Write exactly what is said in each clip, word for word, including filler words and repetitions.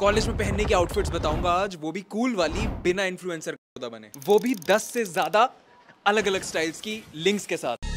College में पहनने की आउटफिट्स बताऊंगा आज, वो भी कूल वाली, बिना इन्फ्लुएंसर का बने, वो भी दस से ज्यादा अलग अलग स्टाइल्स की लिंक्स के साथ।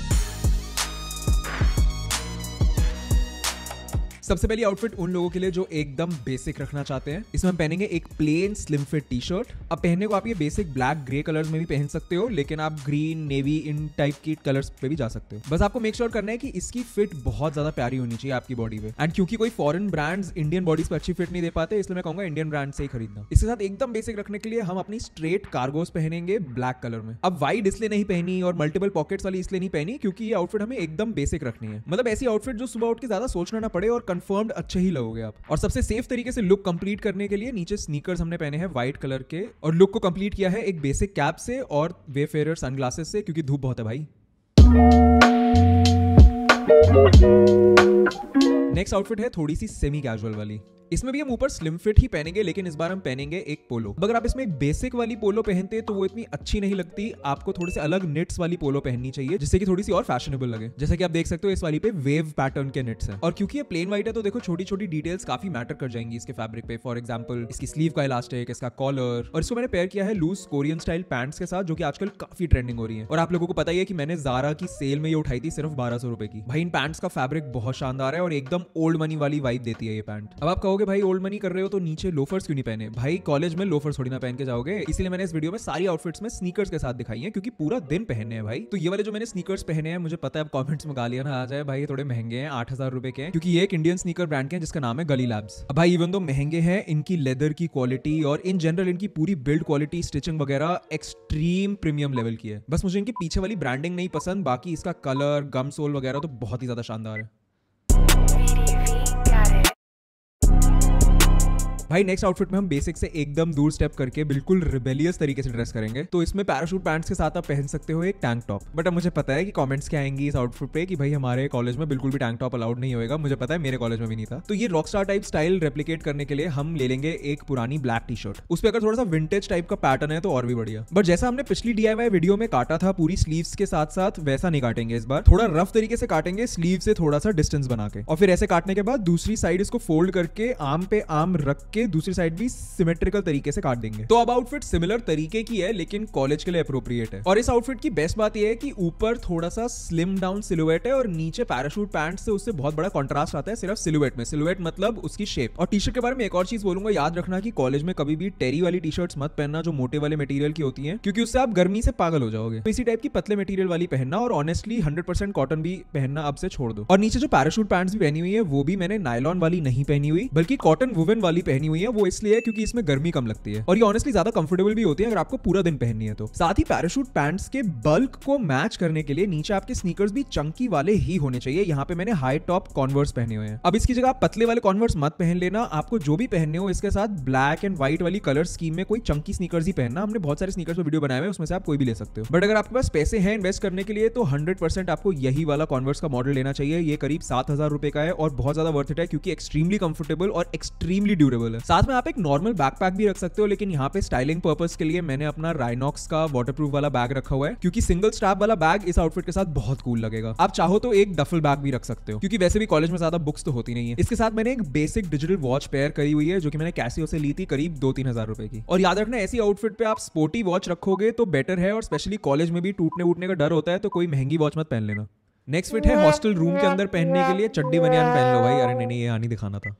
सबसे पहली आउटफिट उन लोगों के लिए जो एकदम बेसिक रखना चाहते हैं। इसमें हम पहनेंगे एक plain slim fit T shirt. अब पहनने को आप ये बेसिक ब्लैक ग्रे कलर्स में भी पहन सकते हो, लेकिन आप ग्रीन, नेवी, इन टाइप की कलर्स पे भी जा सकते हो। बस आपको मेक श्योर करना है कि इसकी फिट बहुत ज्यादा प्यारी होनी चाहिए आपकी बॉडी पे। एंड क्योंकि कोई फॉरेन ब्रांड्स इंडियन बॉडीज पर अच्छी फिट नहीं दे पाते, इसलिए मैं कहूंगा इंडियन ब्रांड से ही खरीदना। इसके साथ एकदम बेसिक रखने के लिए हम अपनी स्ट्रेट कार्गोस पहनेंगे ब्लैक कलर में। अब वाइड इसलिए नहीं पहनी और मल्टीपल पॉकेट्स वाली इसलिए नहीं पहनी क्योंकि ये आउटफिट हमें एकदम बेसिक रखनी है। मतलब ऐसी आउटफिट जो सुबह उठ के ज्यादा सोचना ना पड़े और कंफर्म्ड अच्छे ही लगोगे आप। और सबसे सेफ तरीके से लुक कंप्लीट करने के लिए नीचे स्नीकर्स हमने पहने हैं व्हाइट कलर के, और लुक को कंप्लीट किया है एक बेसिक कैप से और वेफेयर सनग्लासेस से, क्योंकि धूप बहुत है भाई। नेक्स्ट आउटफिट है थोड़ी सी सेमी कैजुअल वाली। इसमें भी हम ऊपर स्लिम फिट ही पहनेंगे, लेकिन इस बार हम पहनेंगे एक पोलो। अगर आप इसमें एक बेसिक वाली पोलो पहनते तो वो इतनी अच्छी नहीं लगती, आपको थोड़े से अलग निट्स वाली पोलो पहननी चाहिए जिससे कि थोड़ी सी और फैशनेबल लगे। जैसे कि आप देख सकते हो इस वाली पे वेव पैटर्न के निट्स हैं, और क्योंकि ये प्लेन व्हाइट है तो देखो छोटी छोटी डिटेल्स काफी मैटर कर जाएंगी इसके फैब्रिक पे। फॉर एग्जाम्पल इसकी स्लीव का इलास्टिक, इसका कॉलर, और इसको मैंने पेयर किया है लूज कोरियन स्टाइल पैंट्स के साथ जो कि आजकल काफी ट्रेंडिंग हो रही है। और आप लोगों को पता ही है कि मैंने ज़ारा की सेल में ये उठाई थी सिर्फ बारह सौ रुपए की। भाई इन पैंट्स का फैब्रिक बहुत शानदार है और एकदम ओल्ड मनी वाली वाइब देती है ये पैंट। अब आप भाई ओल्ड मनी कर रहे हो तो नीचे लोफर्स क्यों नहीं पहने? भाई कॉलेज में लोफर्स थोड़ी ना पहन के जाओगे, इसलिए मैंने इस वीडियो में सारी आउटफिट्स में स्नीकर्स के साथ दिखाई है क्योंकि पूरा दिन पहनने हैं भाई। तो ये वाले जो मैंने स्नीकर्स पहने हैं, मुझे पता है आप कमेंट्स में गालियां ना आ जाए, भाई ये थोड़े महंगे हैं, आठ हजार रुपए के, क्योंकि ये एक इंडियन स्नीकर ब्रांड के हैं जिसका नाम है गली लैब्स। अब भाई इवन तो महंगे हैं, इनकी लेदर की क्वालिटी और इन जनरल इनकी पूरी बिल्ड क्वालिटी, स्टिचिंग वगैरह एक्सट्रीम प्रीमियम लेवल की है। बस मुझे इनकी पीछे वाली ब्रांडिंग नहीं पसंद, बाकी इसका कलर, गम सोल वगैरह तो बहुत ही ज्यादा शानदार है भाई। नेक्स्ट आउटफिट में हम बेसिक से एकदम दूर स्टेप करके बिल्कुल रिबेलियस तरीके से ड्रेस करेंगे। तो इसमें पैराशूट पैंट्स के साथ आप पहन सकते हो एक टैंक टॉप। बट अब मुझे पता है कि कमेंट्स क्या आएंगी इस आउटफिट पे कि भाई हमारे कॉलेज में बिल्कुल भी टैंक टॉप अलाउड नहीं होगा। मुझे पता है, मेरे कॉलेज में भी नहीं था। तो ये रॉकस्टार टाइप स्टाइल रेप्लिकेट करने के लिए हम ले लेंगे एक पुरानी ब्लैक टी शर्ट, उस पर अगर थोड़ा सा विंटेज टाइप का पैटर्न है तो और भी बढ़िया। बट जैसा हमने पिछली डीआईवाई वीडियो में काटा था पूरी स्लीव्स के साथ साथ, वैसा नहीं काटेंगे इस बार। थोड़ा रफ तरीके से काटेंगे, स्लीव से थोड़ा सा डिस्टेंस बना के, और फिर ऐसे काटने के बाद दूसरी साइड इसको फोल्ड करके आम पे आम रख के दूसरी साइड भी सिमेट्रिकल तरीके से काट देंगे। तो अब आउटफिट सिमिलर तरीके की है लेकिन कॉलेज के लिए एप्रोप्रिएट है। और इस आउटफिट की बेस्ट बात यह है कि ऊपर थोड़ा सा स्लिम डाउन सिलुएट है और नीचे पैराशूट पैंट से उससे बहुत बड़ा कॉन्ट्रास्ट आता है सिर्फ सिलुएट में। सिलुएट मतलब उसकी शेप। और टी शर्ट के बारे में एक और चीज बोलूंगा, याद रखना कि कॉलेज में कभी भी टेरी वाली टी शर्ट मत पहनना जो मोटे वाले मटीरियल की होती है, क्योंकि उससे आप गर्मी से पागल हो जाओगे। तो इसी टाइप की पतले मटीरियल वाली पहनना, और ऑनेस्टली हंड्रेड परसेंट कॉटन भी पहनना अब से छोड़ दो। और नीचे जो पैराशूट पैंट्स भी पहनी हुई है वो भी मैंने नायलॉन वाली नहीं पहनी हुई बल्कि कॉटन वुवन वाली पहनी हुई है। वो इसलिए है क्योंकि इसमें गर्मी कम लगती है और ये ऑनेस्टली ज्यादा कंफर्टेबल भी होती है अगर आपको पूरा दिन पहननी है तो। साथ ही पैराशूट पैंट्स के बल्क को मैच करने के लिए नीचे आपके स्नीकर्स भी चंकी वाले ही होने चाहिए। यहाँ पे मैंने हाई टॉप कॉन्वर्स पहने हुए हैं। अब इसकी जगह आप पतले वाले कॉन्वर्स मत पहन लेना, आपको जो भी पहनने हो इसके साथ ब्लैक एंड व्हाइट वाली कलर स्कीम में कोई चंकी स्नीकर्स ही पहनना। हमने बहुत सारे स्नीकर्स पर वीडियो बनाए हुए, उसमें से आप कोई भी ले सकते हो। बट अगर आपके पास पैसे हैं इन्वेस्ट करने के लिए तो हंड्रेड परसेंट आपको यही वाला कॉन्वर्स का मॉडल लेना चाहिए। ये करीब सात हजार रुपए का है और बहुत ज्यादा वर्थ इट है क्योंकि एक्सट्रीमली कंफर्टेबल और एक्सट्रीमली ड्यूरेबल है। साथ में आप एक नॉर्मल बैकपैक भी रख सकते हो, लेकिन यहाँ पे स्टाइलिंग पर्पस के लिए मैंने अपना राइनॉक्स का वाटरप्रूफ वाला बैग रखा हुआ है क्योंकि सिंगल स्ट्रैप वाला बैग इस आउटफिट के साथ बहुत कूल लगेगा। आप चाहो तो एक डफल बैग भी रख सकते हो क्योंकि वैसे भी कॉलेज में ज्यादा बुक्स तो होती नहीं है। इसके साथ मैंने एक बेसिक डिजिटल वॉच पेयर करी हुई है जो कि मैंने कैसियो से ली थी करीब दो तीन हजार रुपए की। और याद रखना, ऐसी आउटफिट पे आप स्पोर्टी वॉच रखोगे तो बेटर है, और स्पेशली कॉलेज में भी टूटने उठने का डर होता है तो कोई महंगी वॉच मत पहन लेना। नेक्स्ट फिट है हॉस्टल रूम के अंदर पहनने के लिए चड्डी बनियान पहन लो भाई। अरे नहीं नहीं, ये आनी दिखाना था।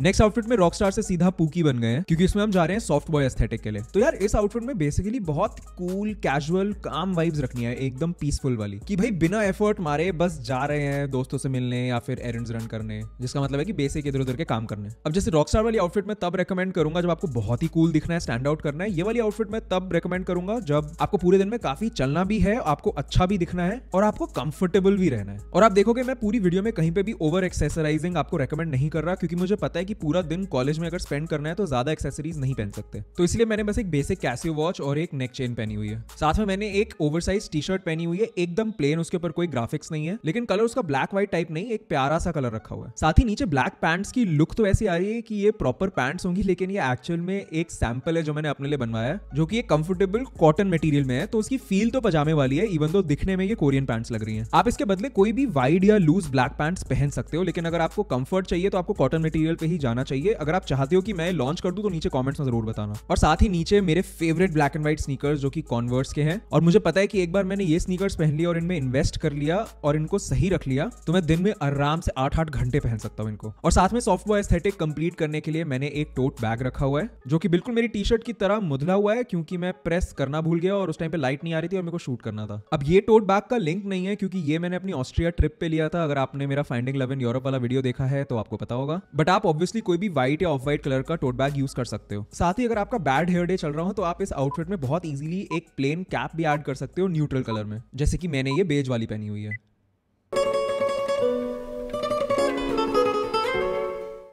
नेक्स्ट आउटफिट में रॉकस्टार से सीधा पूकी बन गए हैं क्योंकि इसमें हम जा रहे हैं सॉफ्ट बॉय एस्थेटिक के लिए। तो यार इस आउटफिट में बेसिकली बहुत कूल, कैजुअल, काम वाइब्स रखनी है, एकदम पीसफुल वाली, कि भाई बिना एफर्ट मारे बस जा रहे हैं दोस्तों से मिलने या फिर एरेंड्स रन करने, जिसका मतलब है कि बेसिक इधर उधर के काम करने। अब जैसे रॉकस्टार वाली आउटफिट में तब रेकमेंड करूंगा जब आपको बहुत ही कूल दिखना है, स्टैंड आउट करना है। ये वाली आउटफिट में तब रेकमेंड करूंगा जब आपको पूरे दिन में काफी चलना भी है, आपको अच्छा भी दिखना है और आपको कंफर्टेबल भी रहना है। और आप देखोगे मैं पूरी वीडियो में कहीं पे भी ओवर एक्सेसराइजिंग आपको रेकमेंड नहीं कर रहा क्योंकि मुझे पता है कि पूरा दिन कॉलेज में अगर स्पेंड करना है तो ज्यादा एक्सेसरीज नहीं पहन सकते, तो इसलिए मैंने बस एक बेसिक कैसियो वॉच और एक नेक चेन पहनी हुई है। साथ में मैंने एक ओवरसाइज टी शर्ट पहनी हुई है, एकदम प्लेन, उसके ऊपर कोई ग्राफिक्स नहीं है, लेकिन कलर उसका ब्लैक व्हाइट टाइप नहीं, एक प्यारा सा कलर रखा हुआ है। साथ ही नीचे ब्लैक पैंट्स की लुक तो ऐसी आ रही है कि ये प्रॉपर पैंट्स होंगी, लेकिन ये एक्चुअल में एक सैंपल है जो मैंने अपने लिए बनवाया है, जो कि एक कंफर्टेबल कॉटन मटेरियल में है, तो उसकी फील तो पजामे वाली है, इवन तो दिखने में ये कोरियन पैंट्स लग रही है। आप इसके बदले कोई भी वाइड या लूज ब्लैक पैंट्स पहन सकते हो, लेकिन अगर आपको कंफर्ट चाहिए तो आपको कॉटन मटेरियल पे ही जाना चाहिए। अगर आप चाहते हो कि मैं लॉन्च कर दूं तो नीचे कमेंट्स में जरूर बताना। और साथ ही नीचे मेरे favourite black and white sneakers जो कि कॉन्वर्स के हैं, और मुझे पता है कि एक बार मैंने ये स्नीकर्स पहन लिया और इनमें इन्वेस्ट कर लिया और इनको सही रख लिया तो मैं दिन में आराम से आठ आठ घंटे पहन सकता हूँ इनको। और साथ में सॉफ्टवेयर एस्थेटिक कंप्लीट करने के लिए मैंने एक टोट बैग रखा हुआ है जो कि बिल्कुल मेरी टी शर्ट की तरह मुधला हुआ है, क्योंकि मैं प्रेस करना भूल गया और उस टाइम पे लाइट नहीं आ रही थी और मेरे को शूट करना था। अब ये टोट बैग का लिंक नहीं है क्योंकि ये मैंने अपनी ऑस्ट्रिया ट्रिप पे लिया था। अगर आपने मेरा फाइंडिंग लव इन यूरोप वाला वीडियो देखा है तो आपको पता होगा, बट आप ऑब्वियसली कोई भी व्हाइट या ऑफ व्हाइट कलर का टोट बैग यूज कर सकते हो। साथ ही अगर आपका बैड हेयर डे चल रहा हो तो आप इस आउटफिट में बहुत इजीली एक प्लेन कैप भी ऐड कर सकते हो न्यूट्रल कलर में, जैसे कि मैंने ये बेज वाली पहनी हुई है।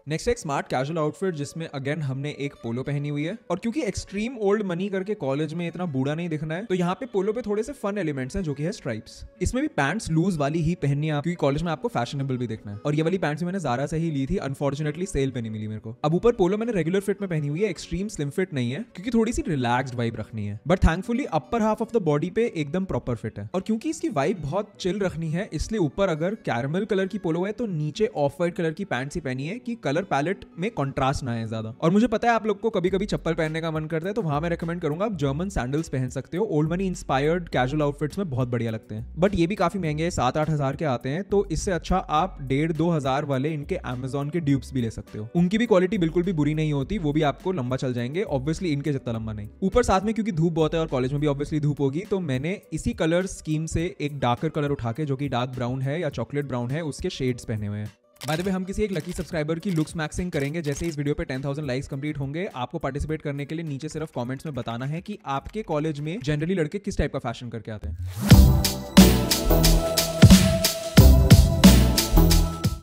नेक्स्ट एक स्मार्ट कैजुअल आउटफिट जिसमें अगेन हमने एक पोलो पहनी हुई है, और क्योंकि एक्सट्रीम ओल्ड मनी करके कॉलेज में इतना बूढ़ा नहीं दिखना है तो यहाँ पे पोलो पे थोड़े से फन एलिमेंट्स हैं जो कि है स्ट्राइप्स। इसमें भी पैंट्स लूज वाली ही पहननी है क्योंकि कॉलेज में आपको फैशनेबल भी देखना है, और ये वाली पैंट्स मैंने ज़ारा से ही ली थी, अनफॉर्चुनेटली सेल पे नहीं मिली मेरे को। अब ऊपर पोलो मैंने रेगुलर फिट में पहनी हुई है, एक्सट्रीम स्लिम फिट नहीं है क्योंकि थोड़ी सी रिलैक्स्ड वाइब रखनी है, but thankfully upper half of the body पे एकदम प्रॉपर फिट है। और क्योंकि इसकी वाइब बहुत चिल रखनी है इसलिए ऊपर अगर कैरमल कलर की पोलो है तो नीचे ऑफ वाइट कलर की पैंट्स ही पहनी है कि कलर पैलेट में कंट्रास्ट ना है ज्यादा। और मुझे पता है आप लोग को कभी कभी चप्पल पहनने का मन करता है, तो वहां मैं रेकमेंड करूंगा आप जर्मन सैंडल्स पहन सकते हो। Old money inspired casual outfits में बहुत बढ़िया लगते हैं, बट ये भी काफी महंगे हैं, सात आठ हजार के आते हैं, तो इससे अच्छा आप डेढ़ दो हजार वाले इनके अमेजोन के ड्यूब्स भी ले सकते हो। उनकी भी क्वालिटी बिल्कुल भी बुरी नहीं होती, वो भी आपको लंबा चल जाएंगे, ऑब्वियसली इनके जितना लंबा नहीं। ऊपर साथ में क्योंकि धूप बहुत है और कॉलेज में भी ऑब्वियसली धूप होगी, तो मैंने इसी कलर स्कीम से एक डार्कर कलर उठा के जो कि डार्क ब्राउन है या चॉकलेट ब्राउन है उसके शेड्स पहने हुए हैं। बाय द वे हम किसी एक लकी सब्सक्राइबर की लुक्स मैक्सिंग करेंगे जैसे इस वीडियो पे टेन थाउजेंड लाइक्स कंप्लीट होंगे। आपको पार्टिसिपेट करने के लिए नीचे सिर्फ कमेंट्स में बताना है कि आपके कॉलेज में जनरली लड़के किस टाइप का फैशन करके आते हैं।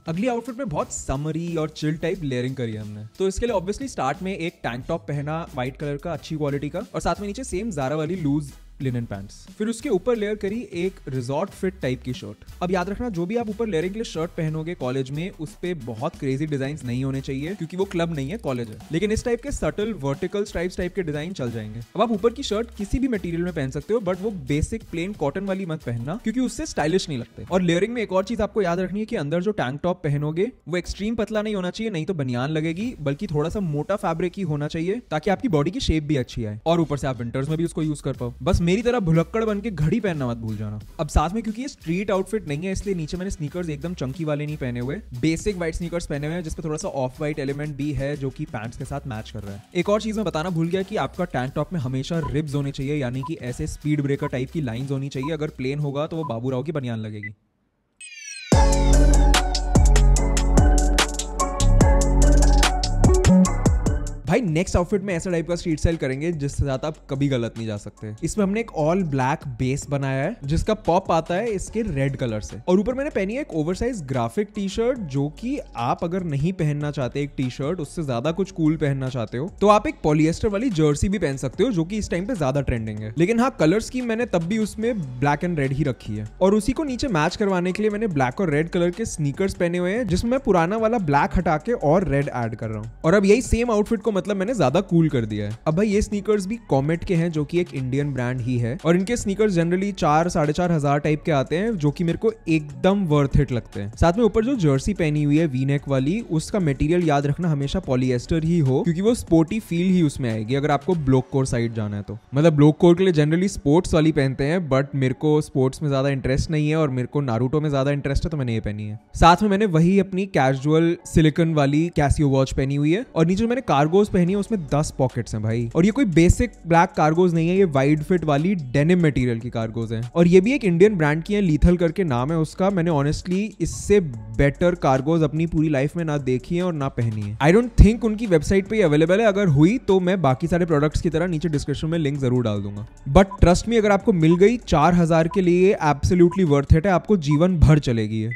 अगली आउटफिट में बहुत समरी और चिल टाइप लेयरिंग करी है हमने, तो इसके लिए ऑब्वियसली स्टार्ट में एक टैंक टॉप पहना व्हाइट कलर का अच्छी क्वालिटी का, और साथ में नीचे सेम ज़ारा वाली लूज लिनन पैंट्स, फिर उसके ऊपर लेयर करी एक रिजॉर्ट फिट टाइप की शर्ट। अब याद रखना जो भी आप ऊपर लेयरिंग के लिए शर्ट पहनोगे कॉलेज में उस पे बहुत क्रेजी डिजाइंस नहीं होने चाहिए क्योंकि वो क्लब नहीं है कॉलेज है, लेकिन इस टाइप के सटल वर्टिकल स्ट्राइप्स टाइप के डिजाइन चल जाएंगे। अब आप ऊपर की शर्ट किसी भी मटेरियल में पहन सकते हो, बट वो बेसिक प्लेन कॉटन वाली मत पहनना क्योंकि उससे स्टाइलिश नहीं लगते। और लेयरिंग में एक और चीज आपको याद रखनी है कि अंदर जो टैंक टॉप पहनोगे वो एक्सट्रीम पतला नहीं होना चाहिए, नहीं तो बनियान लगेगी, बल्कि थोड़ा सा मोटा फैब्रिक ही होना चाहिए ताकि आपकी बॉडी की शेप भी अच्छी आए और ऊपर से आप विंटर्स में भी उसको यूज कर पाओ। बस मेरी तरह भुलक्कड़ बनके घड़ी पहनना मत भूल जाना। अब साथ में क्योंकि ये स्ट्रीट आउटफिट नहीं है इसलिए नीचे मैंने स्नीकर्स एकदम चंकी वाले नहीं पहने हुए, बेसिक व्हाइट स्नीकर्स पहने हुए हैं जिसपे थोड़ा सा ऑफ व्हाइट एलिमेंट भी है जो कि पैंट्स के साथ मैच कर रहा है। एक और चीज मैं बताना भूल गया कि आपका टैंक टॉप में हमेशा रिब्स होने चाहिए, यानी कि ऐसे स्पीड ब्रेकर टाइप की लाइंस होनी चाहिए। अगर प्लेन होगा तो वो बाबूराव की बनियान लगेगी। भाई नेक्स्ट आउटफिट में ऐसा टाइप का स्ट्रीट स्टाइल करेंगे जिससे ज्यादा आप कभी गलत नहीं जा सकते। इसमें हमने एक ऑल ब्लैक बेस बनाया है जिसका पॉप आता है इसके रेड कलर से, और ऊपर मैंने पहनी है एक ओवरसाइज ग्राफिक टी शर्ट जो कि आप अगर नहीं पहनना चाहते एक टी शर्ट उससे ज्यादा कुछ कूल पहनना चाहते हो तो आप एक पॉलिएस्टर वाली जर्सी भी पहन सकते हो जो कि इस टाइम पे ज्यादा ट्रेंडिंग है, लेकिन हाँ कलर स्कीम मैंने तब भी उसमें ब्लैक एंड रेड ही रखी है। और उसी को नीचे मैच करवाने के लिए मैंने ब्लैक और रेड कलर के स्नीकर्स पहने हुए हैं जिसमें मैं पुराना वाला ब्लैक हटा के और रेड एड कर रहा हूँ, और अब यही सेम आउटफिट को मतलब मैंने ज्यादा कूल कर दिया है। अब भाई ये स्नीकर्स भी कॉमेट के हैं जो कि एक इंडियन ब्रांड ही है, और इनके स्नीकर्स जनरली चार साढ़े चार हजार टाइप के आते हैं जो कि मेरे को एकदम वर्थ इट लगते हैं। साथ में ऊपर जो जर्सी पहनी हुई है वी नेक वाली उसका मटेरियल याद रखना हमेशा पॉलिएस्टर ही हो क्योंकि वो स्पोर्टी फील ही उसमें आएगी अगर आपको ब्लॉक कोर साइड जाना है तो। मतलब ब्लॉक कोर के लिए जनरली स्पोर्ट्स वाली पहनते हैं, बट मेरे को स्पोर्ट्स में ज्यादा इंटरेस्ट नहीं है और मेरे को नारूटो में ज्यादा इंटरेस्ट है तो मैंने ये पहनी है। साथ में मैंने वही अपनी कैजुअल सिलिकॉन वाली कैसियो वॉच पहनी हुई है, और नीचे मैंने कार्गो पहनी है उसमें दस पॉकेट्स हैं भाई, और ये कोई बेसिक ब्लैक कार्गोज नहीं है, ये वाइड फिट वाली डेनिम मटेरियल की कार्गोज हैं, और ये भी एक इंडियन ब्रांड की है, लीथल करके नाम है उसका। मैंने ऑनेस्टली इससे बेटर कार्गोज अपनी पूरी लाइफ में ना देखी है और ना पहनी है। आई डोंट थिंक उनकी वेबसाइट पे अवेलेबल है, अगर हुई तो मैं बाकी सारे प्रोडक्ट्स की तरह नीचे डिस्क्रिप्शन में लिंक जरूर डाल दूंगा। बट ट्रस्ट मी अगर आपको मिल गई चार हजार के लिए एब्सोल्युटली वर्थ इट है, आपको जीवन भर चलेगी।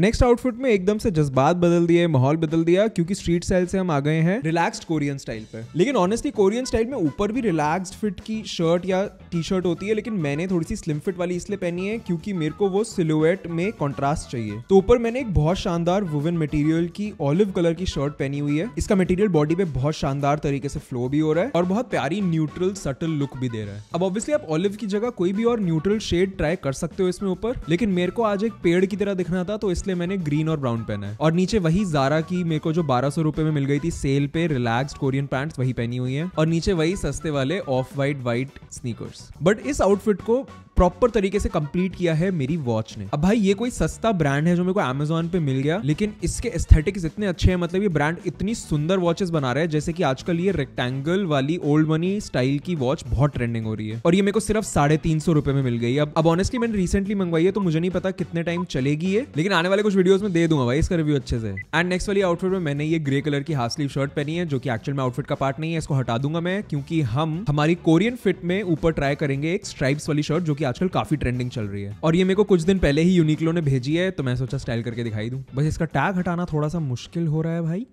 नेक्स्ट आउटफिट में एकदम से जज्बात बदल दिए, माहौल बदल दिया, क्योंकि स्ट्रीट स्टाइल से हम आ गए हैं रिलैक्स्ड कोरियन स्टाइल पे। लेकिन ऑनेस्टली कोरियन स्टाइल में ऊपर भी रिलैक्स्ड फिट की शर्ट या टी शर्ट होती है, लेकिन मैंने थोड़ी सी स्लिम फिट वाली इसलिए पहनी है क्योंकि मेरे को वो सिलुएट में कॉन्ट्रास्ट चाहिए। तो ऊपर मैंने एक बहुत शानदार वुवन मटेरियल की ऑलिव कलर की शर्ट पहनी हुई है। इसका मटेरियल बॉडी पे बहुत शानदार तरीके से फ्लो भी हो रहा है और बहुत प्यारी न्यूट्रल सटल लुक भी दे रहा है। अब ऑब्वियसली आप ऑलिव की जगह कोई भी और न्यूट्रल शेड ट्राई कर सकते हो इसमें ऊपर, लेकिन मेरे को आज एक पेड़ की तरह दिखना था तो इसलिए मैंने ग्रीन और ब्राउन पहना है। और नीचे वही जारा की मेरे को जो बारह सौ रुपए में मिल गई थी सेल पे रिलैक्स्ड कोरियन पैंट्स वही पहनी हुई है और नीचे वही सस्ते वाले off white white sneakers. But इस आउटफिट को प्रॉपर तरीके से कंप्लीट किया है मेरी वॉच ने। अब भाई ये कोई सस्ता ब्रांड है जो मेरे को अमेजोन पे मिल गया, लेकिन इसके एस्थेटिक्स इतने अच्छे हैं, मतलब ये ब्रांड इतनी सुंदर वॉचेस बना रहा है। जैसे कि आजकल ये रेक्टेंगल वाली ओल्ड मनी स्टाइल की वॉच बहुत ट्रेंडिंग हो रही है और ये मेरे को सिर्फ साढ़े तीन सौ रुपए में मिल गई। अब अब ऑनेस्टली मैंने रिसेंटली मंगवाई है तो मुझे नहीं पता कितने टाइम चलेगी ये, लेकिन आने वाले कुछ वीडियोस में दे दूंगा भाई इसका रिव्यू अच्छे से। एंड नेक्स्ट वाली आउटफिट में मैंने ये ग्रे कलर की हाफ स्लीव शर्ट पहनी है जो कि एक्चुअल में आउटफिट का पार्ट नहीं है, इसको हटा दूंगा मैं, क्योंकि हम हमारी कोरियन फिट में ऊपर ट्राई करेंगे एक स्ट्राइप्स वाली शर्ट जो कि आजकल काफी ट्रेंडिंग चल रही है। और ये मेरे को कुछ दिन पहले ही यूनिक्लो ने भेजी है तो मैं सोचा स्टाइल करके दिखाई दूं। बस इसका टैग हटाना थोड़ा सा मुश्किल हो रहा है भाई।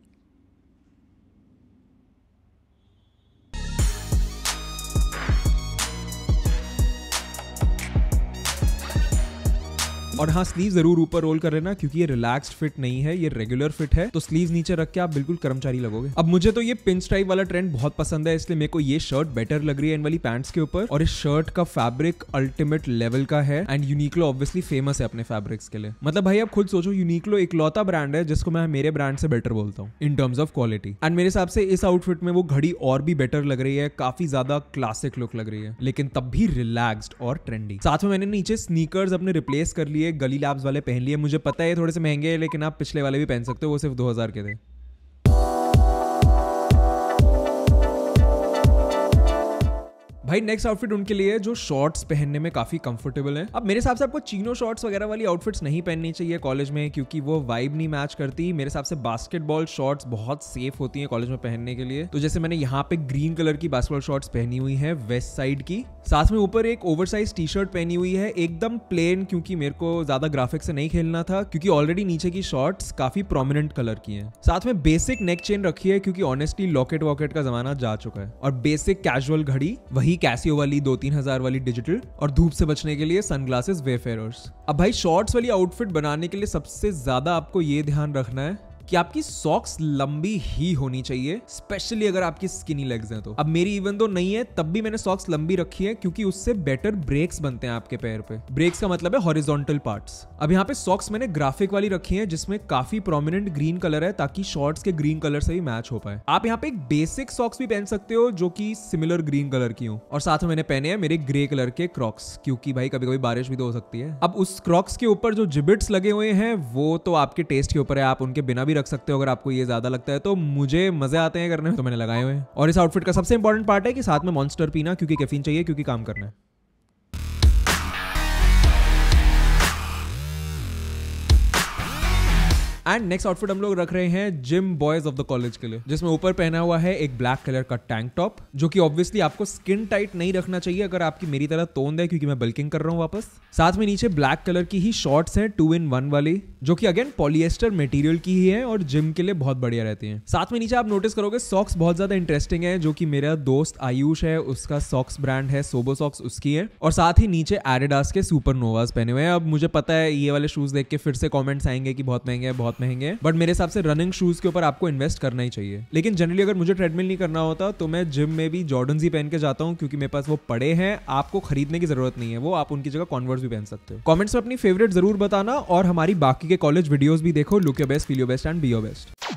और हाँ, स्लीव जरूर ऊपर रोल कर लेना क्योंकि ये रिलैक्स्ड फिट नहीं है, ये रेगुलर फिट है, तो स्लीव नीचे रख के आप बिल्कुल कर्मचारी लगोगे। अब मुझे तो ये पिंच टाइप वाला ट्रेंड बहुत पसंद है, इसलिए मेरे को ये शर्ट बेटर लग रही है इन वाली पैंट्स के ऊपर। और इस शर्ट का फैब्रिक अल्टीमेट लेवल का है एंड यूनिक्लो ऑब्वियसली फेमस है अपने फैब्रिक्स के लिए। मतलब भाई आप खुद सोचो, यूनिक्लो इकलौता ब्रांड है जिसको मैं मेरे ब्रांड से बेटर बोलता हूँ in terms of quality. And मेरे हिसाब से इस आउटफिट में वो घड़ी और भी बेटर लग रही है, काफी ज्यादा क्लासिक लुक लग रही है, लेकिन तब भी रिलैक्स्ड और ट्रेंडी। साथ में मैंने नीचे स्नीकर्स अपने रिप्लेस कर लिए, गली लैब्स वाले पहन लिए। मुझे पता है थोड़े से महंगे हैं, लेकिन आप पिछले वाले भी पहन सकते हो, वो सिर्फ दो हज़ार के थे। भाई नेक्स्ट आउटफिट उनके लिए है जो शॉर्ट्स पहनने में काफी कंफर्टेबल है। अब मेरे हिसाब से आपको चीनो शॉर्ट्स वगैरह वाली आउटफिट्स नहीं पहननी चाहिए कॉलेज में, क्योंकि वो वाइब नहीं मैच करती। मेरे हिसाब से बास्केटबॉल शॉर्ट्स बहुत सेफ होती हैं कॉलेज में पहनने के लिए। तो जैसे मैंने यहाँ पे ग्रीन कलर की बास्केटबॉल शॉर्ट्स पहनी हुई है वेस्ट साइड की, साथ में ऊपर एक ओवरसाइज टी शर्ट पहनी हुई है एकदम प्लेन, क्योंकि मेरे को ज्यादा ग्राफिक से नहीं खेलना था, क्योंकि ऑलरेडी नीचे की शॉर्ट्स काफी प्रोमिनेंट कलर की है। साथ में बेसिक नेक चेन रखी है क्योंकि ऑनेस्टली लॉकेट वॉकेट का जमाना जा चुका है। और बेसिक कैजुअल घड़ी वही कैसियो वाली दो तीन हजार वाली डिजिटल, और धूप से बचने के लिए सनग्लासेस वेफेयरर्स। अब भाई शॉर्ट्स वाली आउटफिट बनाने के लिए सबसे ज्यादा आपको ये ध्यान रखना है कि आपकी सॉक्स लंबी ही होनी चाहिए, स्पेशली अगर आपकी स्किनी लेग्स हैं तो। अब मेरी इवन तो नहीं है, तब भी मैंने सॉक्स लंबी रखी है क्योंकि उससे बेटर ब्रेक्स बनते हैं आपके पैर पे। ब्रेक्स का मतलब है हॉरिजॉन्टल पार्ट्स। अब यहाँ पे सॉक्स मैंने ग्राफिक वाली रखी है जिसमें काफी प्रोमिनेंट ग्रीन कलर है ताकि शॉर्ट्स के ग्रीन कलर से भी मैच हो पाए। आप यहाँ पे एक बेसिक सॉक्स भी पहन सकते हो जो की सिमिलर ग्रीन कलर की हो। और साथ में मैंने पहने हैं मेरे ग्रे कलर के क्रॉक्स, क्योंकि भाई कभी कभी बारिश भी तो हो सकती है। अब उस क्रॉक्स के ऊपर जो जिबिट्स लगे हुए हैं वो तो आपके टेस्ट के ऊपर है, आप उनके बिना रख सकते हो अगर आपको ये ज्यादा लगता है तो। मुझे मजे आते हैं करने में तो मैंने लगाए हुए हैं। और इस आउटफिट का सबसे इंपॉर्टेंट पार्ट है कि साथ में मॉन्स्टर पीना, क्योंकि कैफीन चाहिए, क्योंकि काम करना है। एंड नेक्स्ट आउटफिट हम लोग रख रहे हैं gym boys of the college के लिए, जिसमें ऊपर पहना हुआ है एक ब्लैक कलर का टैंक टॉप जो कि ऑब्वियसली आपको स्किन टाइट नहीं रखना चाहिए अगर आपकी मेरी तरह तोंद है, क्योंकि मैं बल्किंग कर रहा हूँ वापस। साथ में नीचे ब्लैक कलर की ही शॉर्ट्स हैं टू इन वन वाली, जो कि अगेन पॉलिएस्टर मटेरियल की ही है और जिम के लिए बहुत बढ़िया रहती है। साथ में नीचे आप नोटिस करोगे सॉक्स बहुत ज्यादा इंटरेस्टिंग है, जो कि मेरा दोस्त आयुष है, उसका सॉक्स ब्रांड है, सोबो सॉक्स उसकी है। और साथ ही नीचे एडिडास के सुपरनोवास पहने हुए हैं। अब मुझे पता है ये वाले शूज देख के फिर से कॉमेंट्स आएंगे कि बहुत महंगे हैं, बहुत महंगे, बट मेरे हिसाब से रनिंग शूज के ऊपर आपको इन्वेस्ट करना ही चाहिए। लेकिन जनरली अगर मुझे ट्रेडमिल नहीं करना होता तो मैं जिम में भी जॉर्डन्स ही पहन के जाता हूं क्योंकि मेरे पास वो पड़े हैं, आपको खरीदने की जरूरत नहीं है वो, आप उनकी जगह कॉन्वर्स भी पहन सकते हो। कमेंट्स में अपनी फेवरेट जरूर बताना और हमारी बाकी के कॉलेज वीडियोस भी देखो। Look your best, feel your best and be your best.